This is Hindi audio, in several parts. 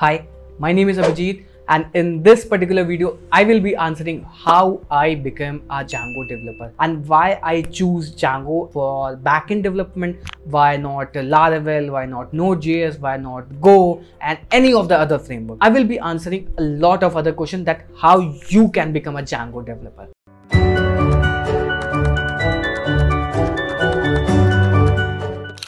Hi, my name is Abhijit and in this particular video, I will be answering how I became a Django developer and why I choose Django for backend development, why not Laravel, why not Node.js, why not Go and any of the other framework. I will be answering a lot of other questions that how you can become a Django developer.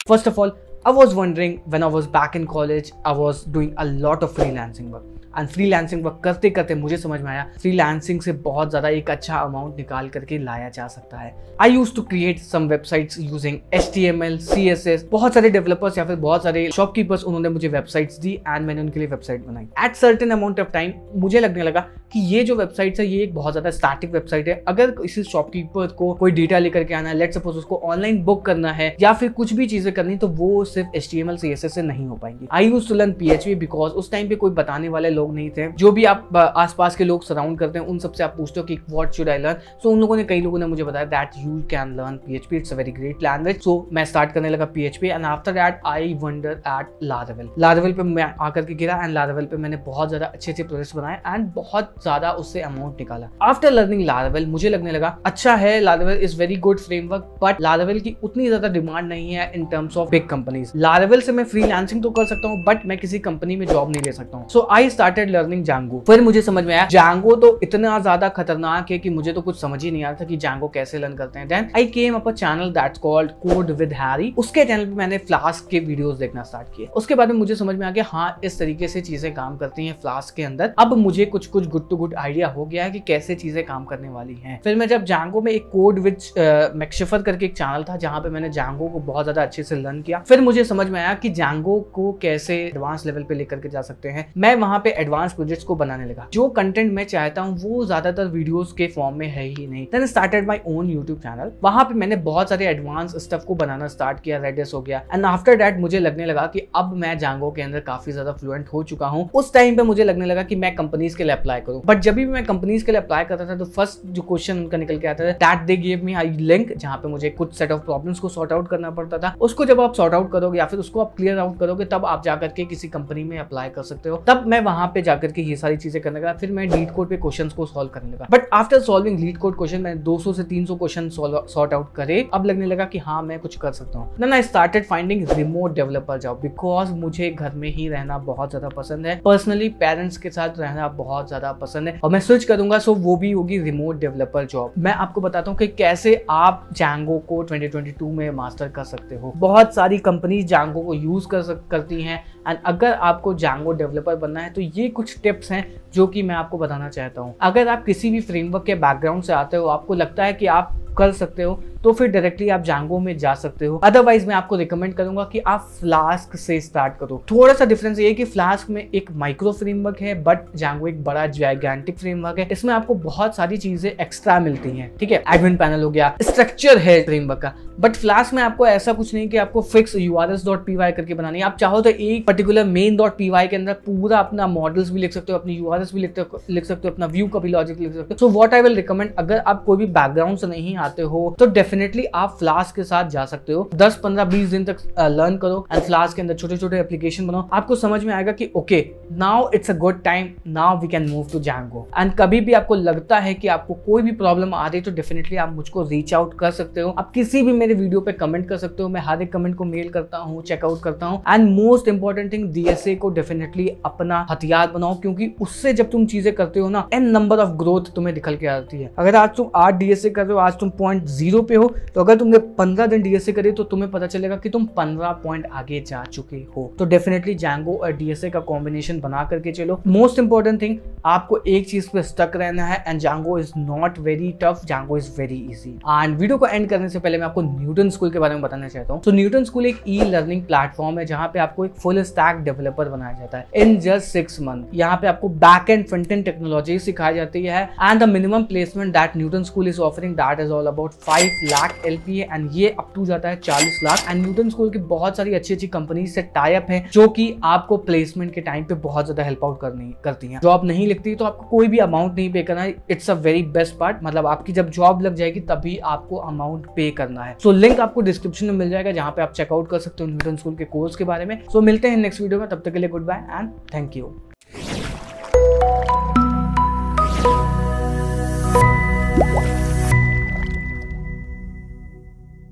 First of all, I was wondering when I was back in college, I was doing a lot of freelancing work and freelancing work करते करते मुझे समझ में आया freelancing से बहुत ज़्यादा एक अच्छा amount निकाल करके लाया जा सकता है। I used to create some websites using HTML, CSS। बहुत सारे developers या फिर बहुत सारे shopkeepers उन्होंने मुझे websites दी and मैंने उनके लिए website बनाई। At certain amount of time मुझे लगने लगा कि ये जो वेबसाइट है ये एक बहुत ज़्यादा स्टैटिक वेबसाइट है। अगर इसी शॉपकीपर को कोई डेटा लेकर के आना है, लेट्स सपोज उसको ऑनलाइन बुक करना है या फिर कुछ भी चीज़ें करनी, तो वो सिर्फ HTML CSS से नहीं हो पाएंगी। I used to learn PHP because उस टाइम पे कोई बताने वाले लोग नहीं थे। जो भी आप आसपास के लोग सराउंड करते हैं उन सबसे आप पूछते हो कि what should I learn, so उन लोगों ने कई लोगों ने मुझे बताया that you can learn PHP, it's a very great language. So मैं स्टार्ट करने लगा PHP and after that I wonder at Laravel. Laravel पे मैं आकर के गिरा एंड लारावेल पे मैंने बहुत ज़्यादा अच्छे प्रोजेक्ट्स बनाए एंड बहुत ज़्यादा उससे अमाउंट निकाला। आफ्टर लर्निंग लारावेल मुझे लगने लगा अच्छा है, Laravel is very good framework, but Laravel की उतनी ज़्यादा डिमांड नहीं है in terms of big companies. Laravel से मैं फ्रीलांसिंग तो कर सकता हूँ बट मैं किसी कंपनी में जॉब नहीं ले सकता हूँ। So I started learning Django। फिर मुझे समझ में आया Django तो इतना ज़्यादा खतरनाक है कि मुझे तो कुछ समझ ही नहीं आ रहा था कि Django कैसे लर्न करते हैं। Then I came up a channel that's called code with Harry. उसके चैनल पे मैंने फ्लास्क के वीडियोस देखना स्टार्ट किए। उसके बाद में मुझे समझ में आ गया हाँ इस तरीके से चीजें काम करती हैं फ्लास्क के अंदर। अब मुझे कुछ गुड टू गुड आइडिया हो गया है कि कैसे चीजें काम करने वाली हैं। फिर मैं जब Django में एक कोड विद मैक्शिफर करके एक चैनल था जहाँ पे मैंने Django को बहुत ज्यादा अच्छे से लर्न किया। फिर मुझे समझ में आया कि Django को कैसे एडवांस लेवल पे लेकर के जा सकते हैं। मैं वहाँ पे एडवांस प्रोजेक्ट्स को बनाने लगा। जो कंटेंट मैं चाहता हूँ वो ज्यादातर वीडियोस के फॉर्म में है ही नहीं। Then started my own YouTube channel. वहाँ पे मैंने बहुत सारे एडवांस स्टफ को बनाना स्टार्ट किया, रेडिस हो गया एंड आफ्टर दैट मुझे लगने लगा कि अब मैं Django के अंदर काफी ज्यादा फ्लुएंट हो चुका हूँ। उस टाइम पे मुझे लगने लगा कि मैं कंपनीज के लिए अप्लाई करूँ, बट जब भी मैं कंपनीज के लिए अप्लाई करता था तो फर्स्ट जो क्वेश्चन उनका निकल के आता था that they give me a link, जहाँ पे मुझे कुछ सेट ऑफ प्रॉब्लम्स को सॉर्ट आउट करना पड़ता था। उसको जब आप सॉर्ट आउट करोगे या फिर उसको आप क्लियर आउट करोगे तब आप जाकर के किसी कंपनी में अप्लाई कर सकते हो। तब मैं वहां पे जाकर के ये सारी चीजें करने लगा। फिर मैं LeetCode पे क्वेश्चंस को सॉल्व करने लगा, but after solving LeetCode question मैंने 200 से 300 क्वेश्चन सॉर्ट आउट करे। अब लगने लगा कि हाँ मैं कुछ कर सकता हूँ। Then I started finding remote developer job because मुझे घर में ही रहना बहुत ज्यादा पसंद है। पर्सनली पेरेंट्स के साथ रहना बहुत ज्यादा पसंद है और मैं स्विच करूंगा, सो वो भी होगी रिमोट डेवलपर जॉब। मैं आपको बताता हूँ कि कैसे आप Django को 2022 में मास्टर कर सकते हो। बहुत सारी कंपनी Django को यूज करती हैं एंड अगर आपको Django डेवलपर बनना है तो ये कुछ टिप्स हैं जो कि मैं आपको बताना चाहता हूँ। अगर आप किसी भी फ्रेमवर्क के बैकग्राउंड से आते हो, आपको लगता है कि आप कर सकते हो, तो फिर डायरेक्टली आप Django में जा सकते हो। अदरवाइज मैं आपको रिकमेंड करूंगा कि आप फ्लास्क से स्टार्ट करो। थोड़ा सा डिफरेंस ये है कि फ्लास्क में एक माइक्रो फ्रेमवर्क है बट Django एक बड़ा जाइगेंटिक फ्रेमवर्क है। इसमें आपको बहुत सारी चीजें एक्स्ट्रा मिलती हैं, ठीक है, एडमिन पैनल हो गया, स्ट्रक्चर है फ्रेमवर्क का। बट फ्लास्क में आपको ऐसा कुछ नहीं कि आपको फिक्स urls.py करके बनानी है। आप चाहो तो एक पर्टिकुलर main.py के अंदर पूरा अपना मॉडल्स भी लिख सकते हो, अपनी urls भी लिख सकते हो, अपना व्यू का भी लॉजिक लिख सकते हो। So what I will recommend, अगर आप कोई भी बैकग्राउंड से नहीं आते हो तो डेफिनेटली आप फ्लास्क के साथ जा सकते हो। 10 15 20 दिन तक लर्न करो एंड फ्लास्क के अंदर छोटे छोटे एप्लीकेशन बनाओ। आपको समझ में आएगा कि okay now it's a good time, now we can move to Django। And कभी भी आपको लगता है कि आपको कोई भी प्रॉब्लम आ रही है तो डेफिनेटली आप मुझको रीच आउट कर सकते हो। आप किसी भी मेरे वीडियो पे कमेंट कर सकते हो, मैं हर एक कमेंट को मेल करता हूँ, चेकआउट करता हूँ। And most important thing, DSA को डेफिनेटली अपना हथियार बनाओ क्योंकि उससे जब तुम चीजें करते हो ना एन नंबर ऑफ ग्रोथ तुम्हें निकल के आती है। अगर आज तुम 8 DSA कर रहे हो, आज तुम 0.0 पे हो, तो अगर तुमने 15 दिन DSA करे तो तुम्हें पता चलेगा कि तुम 15 पॉइंट आगे जा चुके हो। तो डेफिनेटली Django और DSA का कॉम्बिनेशन बना करके चलो। मोस्ट इंपॉर्टेंट थिंग, आपको एक चीज पे स्टक रहना है and Django is not very tough, Django is very easy. And video को एंड करने से पहले मैं आपको न्यूटन स्कूल के बारे में बताना चाहता हूँ। तो न्यूटन स्कूल एक ई लर्निंग प्लेटफॉर्म है जहाँ पे आपको एक फुल स्टैक डेवलपर बनाया जाता है इन जस्ट 6 मंथ। यहाँ पे आपको back end front end technology सिखाई जाती है and the minimum placement that Newton school is offering that is all about 5 lakh LPA and ये अप टू जाता है 40 लाख। एंड न्यूटन स्कूल की बहुत सारी अच्छी अच्छी कंपनी से टाई अप है जो कि आपको प्लेसमेंट के टाइम पे बहुत ज्यादा हेल्प आउट करती है। जॉब नहीं लगती तो आपको कोई भी अमाउंट नहीं पे करना है, it's a very best part. मतलब आपकी जब जॉब लग जाएगी तभी आपको अमाउंट पे करना है। सो लिंक आपको डिस्क्रिप्शन में मिल जाएगा जहां पे आप चेकआउट कर सकते हो न्यूटन स्कूल के कोर्स के बारे में। सो मिलते हैं नेक्स्ट वीडियो में, तब तक के लिए good bye and thank you.